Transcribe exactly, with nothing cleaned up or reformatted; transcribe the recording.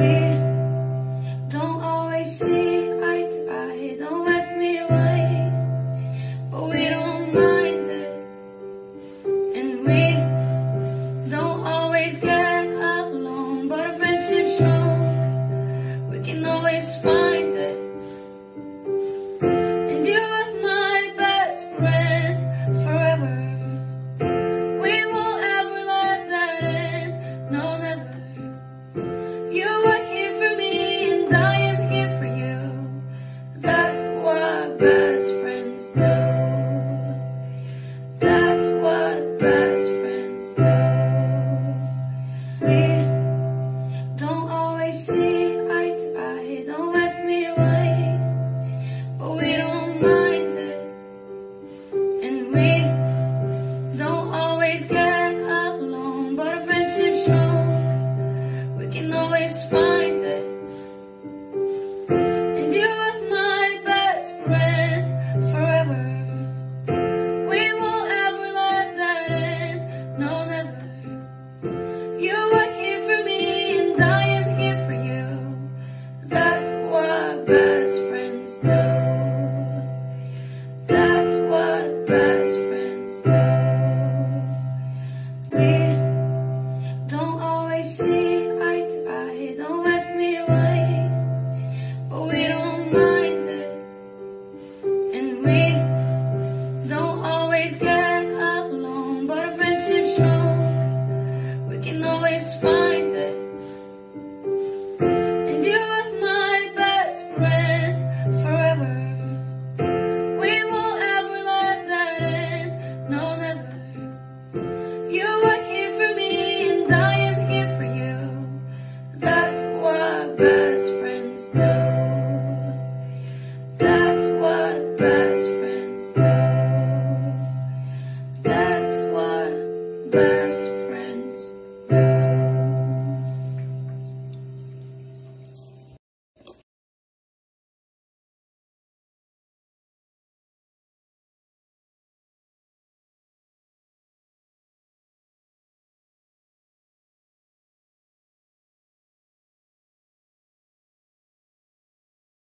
We don't always see eye to eye. Don't ask me why, but we don't mind it. And we don't always get along, but our friendship's strong. We can always find it. And you are my best friend forever. Get along, but our friendship's strong. We can always find it.